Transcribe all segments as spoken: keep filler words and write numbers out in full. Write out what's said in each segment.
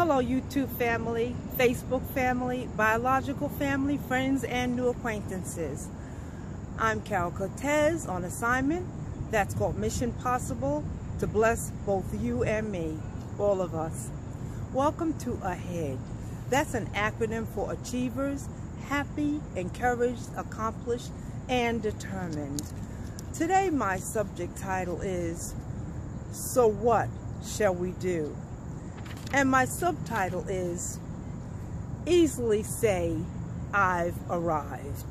Hello YouTube family, Facebook family, biological family, friends, and new acquaintances. I'm Carol Coates on assignment that's called Mission Possible to bless both you and me, all of us. Welcome to AHEAD. That's an acronym for Achievers, Happy, Encouraged, Accomplished, and Determined. Today my subject title is, So What Shall We Do? And my subtitle is, Easily Say, I've Arrived.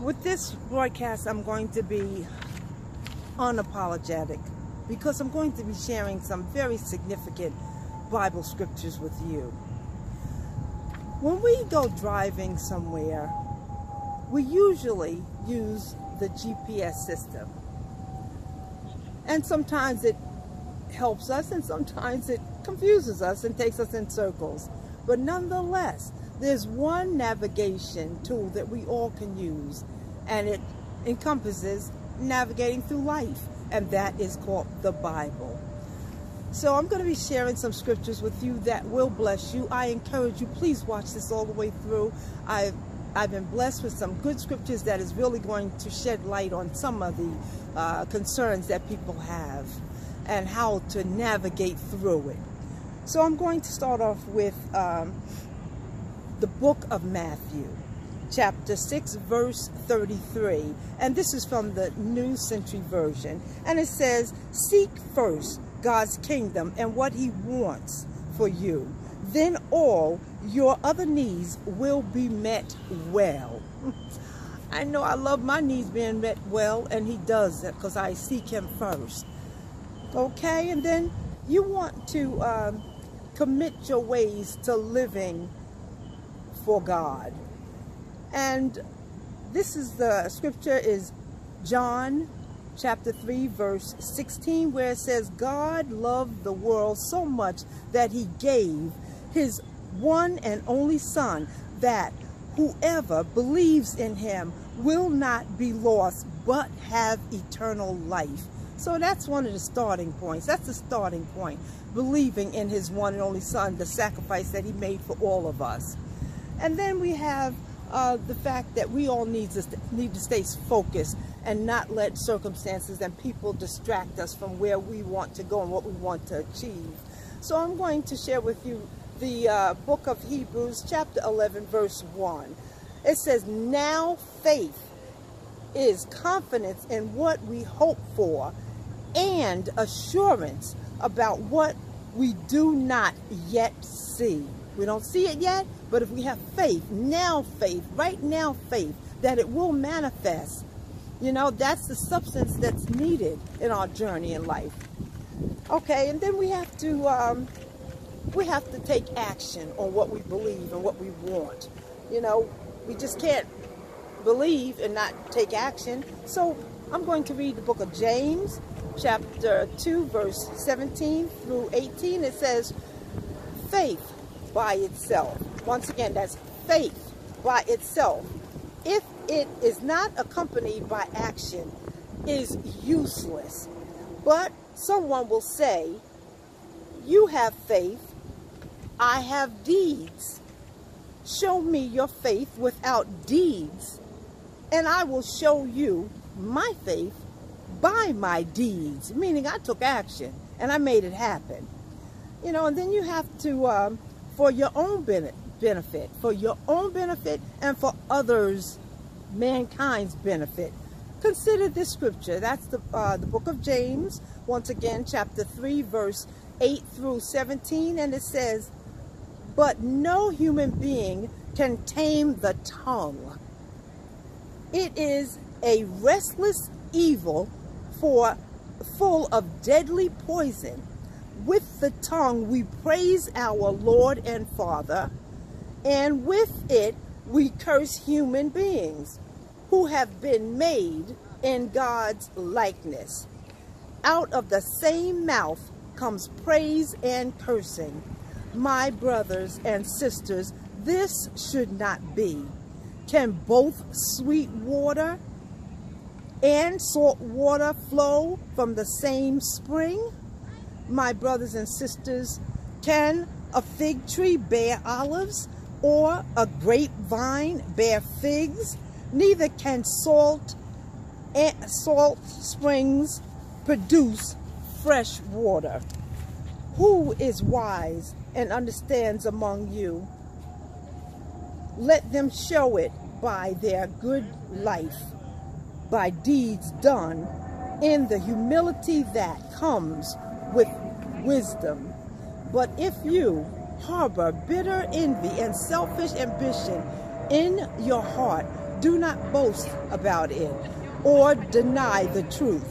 With this broadcast, I'm going to be unapologetic because I'm going to be sharing some very significant Bible scriptures with you. When we go driving somewhere, we usually use the G P S system. And sometimes it helps us and sometimes it confuses us and takes us in circles. But nonetheless, there's one navigation tool that we all can use, and it encompasses navigating through life, and that is called the Bible. So I'm going to be sharing some scriptures with you that will bless you. I encourage you, please watch this all the way through. I've I've been blessed with some good scriptures that is really going to shed light on some of the uh, concerns that people have and how to navigate through it. So I'm going to start off with um, the book of Matthew, chapter six, verse thirty-three. And this is from the New Century Version. And it says, seek first God's kingdom and what he wants for you. Then all your other needs will be met well. I know I love my needs being met well, and he does that because I seek him first. Okay, and then you want to um, commit your ways to living for God. And this is the scripture is John chapter three, verse sixteen, where it says, God loved the world so much that he gave his one and only son, that whoever believes in him will not be lost, but have eternal life. So that's one of the starting points. That's the starting point. Believing in his one and only son, the sacrifice that he made for all of us. And then we have uh, the fact that we all need to, need to stay focused and not let circumstances and people distract us from where we want to go and what we want to achieve. So I'm going to share with you the uh, book of Hebrews, chapter eleven, verse one. It says, now faith is confidence in what we hope for, and assurance about what we do not yet see. We don't see it yet, but if we have faith, now faith, right now faith, that it will manifest. You know, that's the substance that's needed in our journey in life. Okay, and then we have to, um, we have to take action on what we believe and what we want. You know, we just can't believe and not take action. So I'm going to read the book of James, chapter two, verse seventeen through eighteen. It says, faith by itself. Once again, that's faith by itself. If it is not accompanied by action, is useless. But someone will say, you have faith, I have deeds. Show me your faith without deeds, and I will show you my faith by my deeds. Meaning I took action and I made it happen. You know, and then you have to, um, for your own benefit, for your own benefit and for others, mankind's benefit. Consider this scripture. That's the, uh, the book of James, once again, chapter three, verse eight through seventeen. And it says, but no human being can tame the tongue. It is a restless evil, for full of deadly poison. With the tongue we praise our Lord and Father, and with it we curse human beings who have been made in God's likeness. Out of the same mouth comes praise and cursing. My brothers and sisters, this should not be. Can both sweet water and salt water flow from the same spring? My brothers and sisters, Can a fig tree bear olives, or a grapevine bear figs? Neither can salt and salt springs produce fresh water. Who is wise and understands among you? Let them show it by their good life, by deeds done in the humility that comes with wisdom. But if you harbor bitter envy and selfish ambition in your heart, do not boast about it or deny the truth.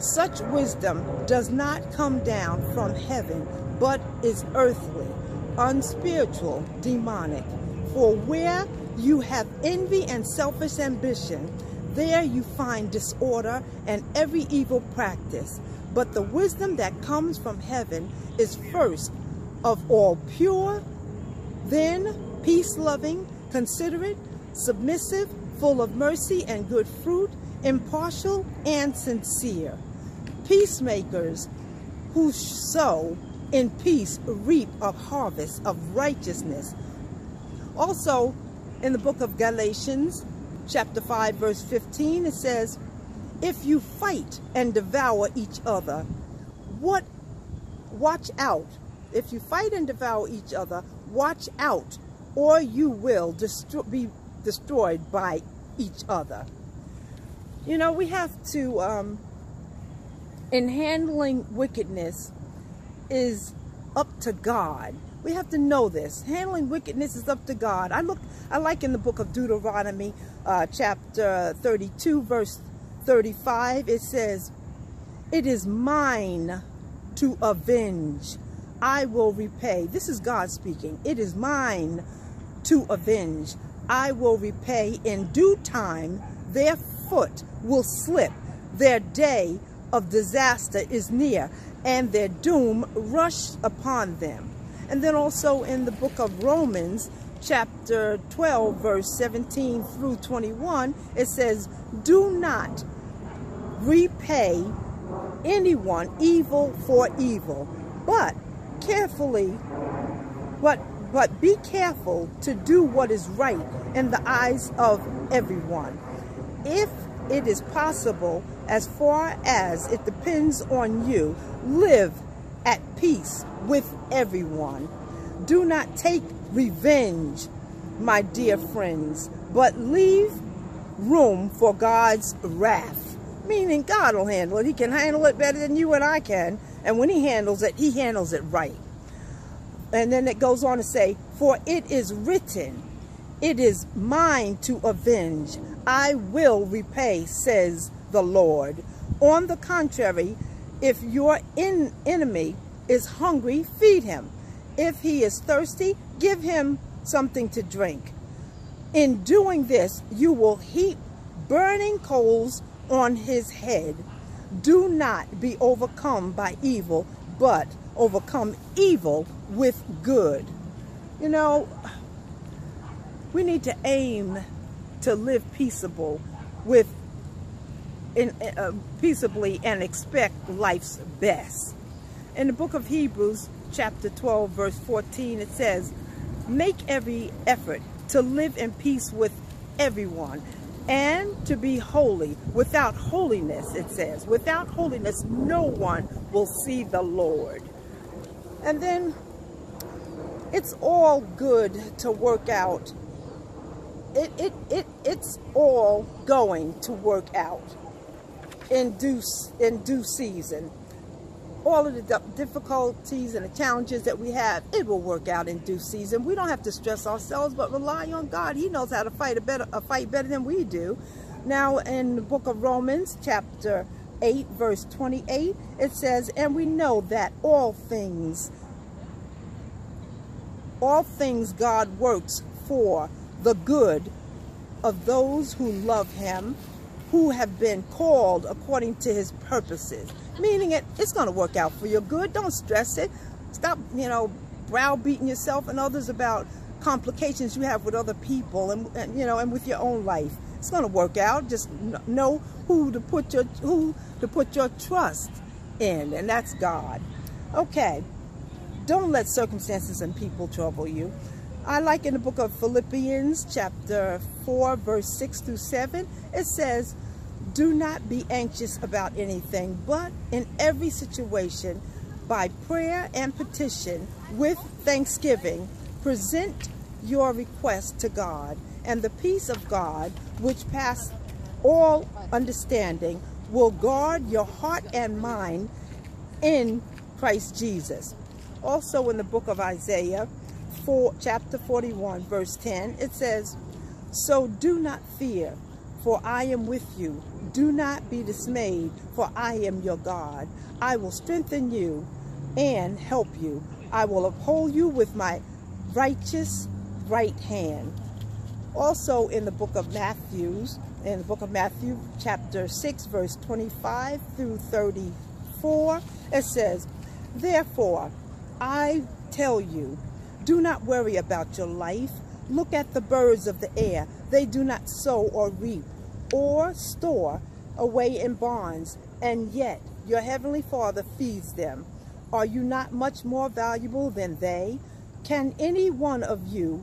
Such wisdom does not come down from heaven, but is earthly, unspiritual, demonic. For where you have envy and selfish ambition, there you find disorder and every evil practice. But the wisdom that comes from heaven is first of all pure, then peace-loving, considerate, submissive, full of mercy and good fruit, impartial and sincere. Peacemakers who sow in peace reap a harvest of righteousness. Also, in the book of Galatians, chapter five, verse fifteen, it says, if you fight and devour each other, what, watch out. If you fight and devour each other, watch out, or you will destroy, be destroyed by each other. You know, we have to, um, in handling wickedness is up to God. We have to know this. Handling wickedness is up to God. I look, I like in the book of Deuteronomy, uh, chapter thirty-two, verse thirty-five, it says, it is mine to avenge. I will repay. This is God speaking. It is mine to avenge. I will repay in due time. Their foot will slip. Their day of disaster is near, and their doom rushed upon them. And then also in the book of Romans, chapter twelve, verse seventeen through twenty-one, it says, do not repay anyone evil for evil, but carefully, but, but be careful to do what is right in the eyes of everyone. If it is possible, as far as it depends on you, live at peace with everyone. Do not take revenge, my dear friends, but leave room for God's wrath. Meaning God will handle it. He can handle it better than you and I can. And when he handles it, he handles it right. And then it goes on to say, for it is written, it is mine to avenge. I will repay, says the Lord. On the contrary, if your en enemy is hungry, feed him. If he is thirsty, give him something to drink. In doing this, you will heap burning coals on his head. Do not be overcome by evil, but overcome evil with good. You know, we need to aim to live peaceable with, in, uh, peaceably and expect life's best. In the book of Hebrews, chapter twelve, verse fourteen, it says, make every effort to live in peace with everyone and to be holy. Without holiness, it says, without holiness, no one will see the Lord. And then it's all good to work out. It, it, it, it's all going to work out in due, in due season. All of the difficulties and the challenges that we have, it will work out in due season. We don't have to stress ourselves, but rely on God. He knows how to fight a, better, a fight better than we do. Now, in the book of Romans, chapter eight, verse twenty-eight, it says, and we know that all things, all things God works for the good of those who love him, who have been called according to his purposes. Meaning it, it's going to work out for your good. Don't stress it. Stop, you know, browbeating yourself and others about complications you have with other people and, and you know, and with your own life. It's going to work out. Just know who to put your who to put your trust in, and that's God. Okay, Don't let circumstances and people trouble you. I like in the book of Philippians chapter four, verse six through seven, it says, do not be anxious about anything, but in every situation, by prayer and petition, with thanksgiving, present your request to God, and the peace of God, which passes all understanding, will guard your heart and mind in Christ Jesus. Also in the book of Isaiah, four, chapter forty-one, verse ten, it says, so do not fear, for I am with you. Do not be dismayed, for I am your God. I will strengthen you and help you. I will uphold you with my righteous right hand. Also in the book of Matthew, in the book of Matthew, chapter six, verse twenty-five through thirty-four, it says, therefore, I tell you, do not worry about your life. Look at the birds of the air. They do not sow or reap or store away in barns, and yet your heavenly Father feeds them. Are you not much more valuable than they? Can any one of you,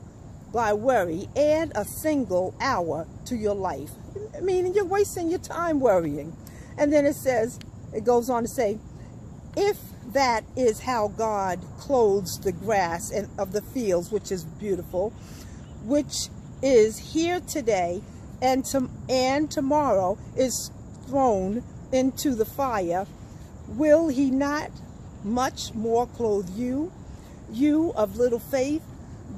by worry, add a single hour to your life? Meaning you're wasting your time worrying. And then it says, it goes on to say, if that is how God clothes the grass and of the fields, which is beautiful, which is here today and to, and tomorrow is thrown into the fire, will he not much more clothe you, you of little faith?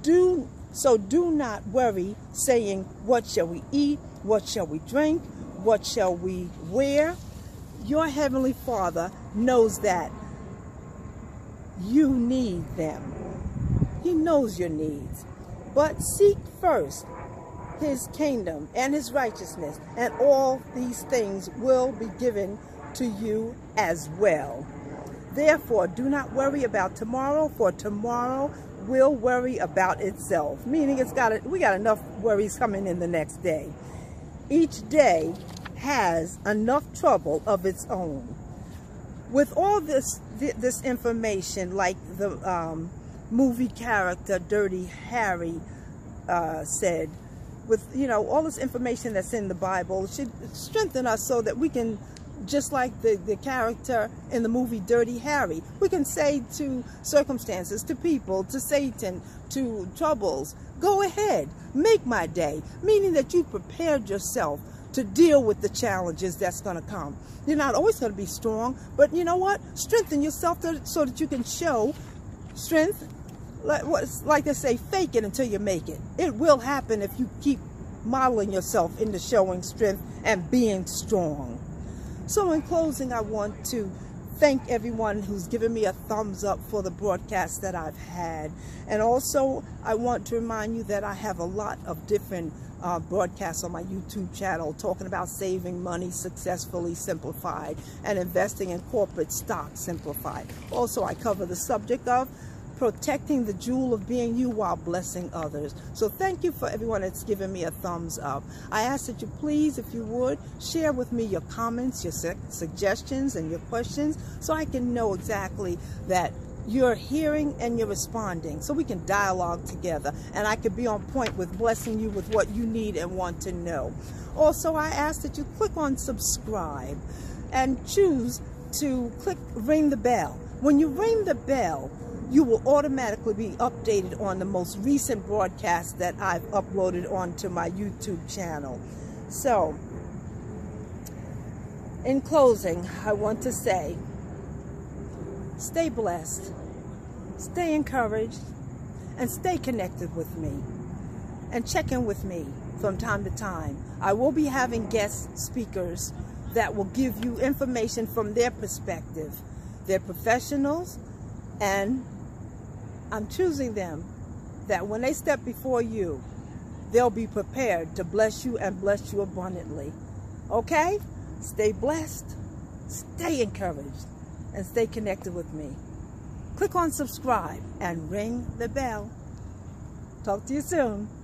Do so do not worry, saying, what shall we eat? What shall we drink? What shall we wear? Your heavenly Father knows that you need them. He knows your needs. But seek first his kingdom and his righteousness, and all these things will be given to you as well. Therefore, do not worry about tomorrow, for tomorrow will worry about itself. Meaning it's got we got enough worries coming in the next day. Each day has enough trouble of its own. With all this this information, like the um, movie character Dirty Harry uh, said, with you know all this information that's in the Bible, it should strengthen us so that we can, just like the the character in the movie Dirty Harry, we can say to circumstances, to people, to Satan, to troubles, go ahead, make my day. Meaning that you prepared yourself to deal with the challenges that's going to come. You're not always going to be strong, but you know what? Strengthen yourself to, so that you can show strength. Like, like they say, fake it until you make it. It will happen if you keep modeling yourself into showing strength and being strong. So in closing, I want to thank everyone who's given me a thumbs up for the broadcast that I've had. And also, I want to remind you that I have a lot of different Uh, broadcasts on my YouTube channel talking about saving money successfully simplified and investing in corporate stock simplified. Also, I cover the subject of protecting the jewel of being you while blessing others. So thank you for everyone that's given me a thumbs up. I ask that you please, if you would, share with me your comments, your su suggestions, and your questions, so I can know exactly that you're hearing and you're responding, so we can dialogue together and I could be on point with blessing you with what you need and want to know. Also, I ask that you click on subscribe and choose to click ring the bell. When you ring the bell, you will automatically be updated on the most recent broadcast that I've uploaded onto my YouTube channel. So, in closing, I want to say, stay blessed, stay encouraged, and stay connected with me. And check in with me from time to time. I will be having guest speakers that will give you information from their perspective. They're professionals, and I'm choosing them that when they step before you, they'll be prepared to bless you and bless you abundantly. Okay? Stay blessed, stay encouraged, and stay connected with me. Click on subscribe and ring the bell. Talk to you soon.